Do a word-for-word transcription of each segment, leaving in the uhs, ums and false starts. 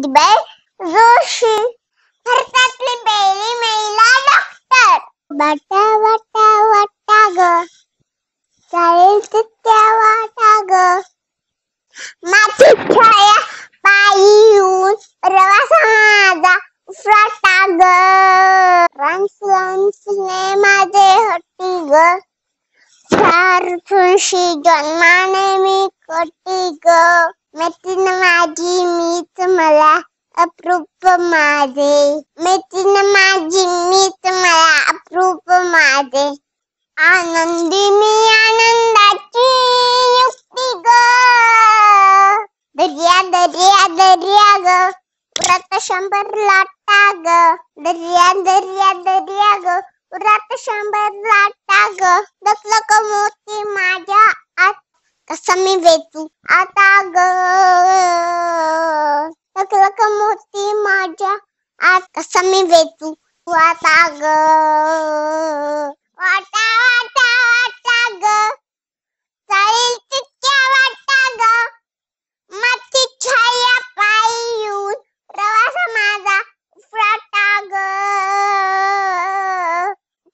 उज्ज्वल जोशी भारतातली पहिली महिला डॉक्टर वाटा वाटा वाटा ग चालेल त्या वाटा ग माती छाया पायी येऊन प्रवास माझा उफाटा ग रांसुंसने माझे हट्टी ग चार तुळशी जन्माने मी कोटी ग मैत्रीण माझी मीच मला अप्रूप माझे मैत्रीण माझी मीच मला अप्रूप माझे आनंदी मी आनंदाची युक्ती ग दर्या दर्या दर्या ग उरात शंभर लाटा ग दर्या दर्या दर्या ग उरात शंभर लाटा ग दसलक मोती माझ्या आत कसं मी वेचू आता ग लखलख मोती माझ्या आत कसं मी वेचू आता ग वाटा वाटा वाटा ग चालेल तितक्या वाटा ग माती छाया पायी येऊन प्रवास माझा उफाटा ग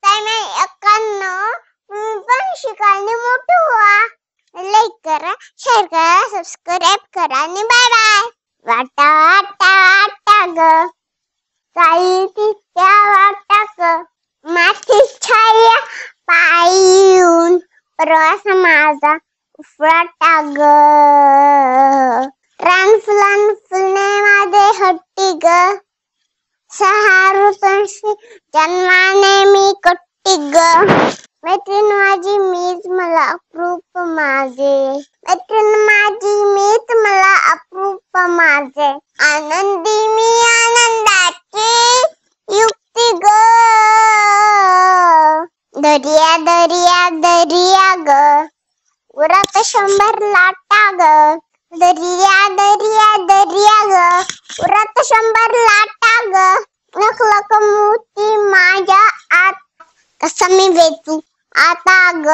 त्याने अक्कांनो तुम्ही पण शिकायला मोठे व्हा. लाइक करा, शेअर करा, सबस्क्राइब करा आणि बाय बाय. वाटा वाटा वाटा ग चाली तिच्या वाटा ग माती छाया पायी येऊन प्रवास माझा उफाटा ग रान फुलान फुलणे माझे हट्टी ग सहा ऋतूंशी जन्माने मी कट्टी ग मैत्रीण माझी मीच मला अप्रूप माझे मैत्रीण माझी मीच मला अप्रूप माझे आनंदी मी आनंदाची युक्ती ग दर्या दर्या दर्या ग उरात शंभर लाटा ग दर्या दर्या दर्या ग उरात शंभर लाटा ग लखलख मोती माझ्या आत कसं मी वेचू आता ग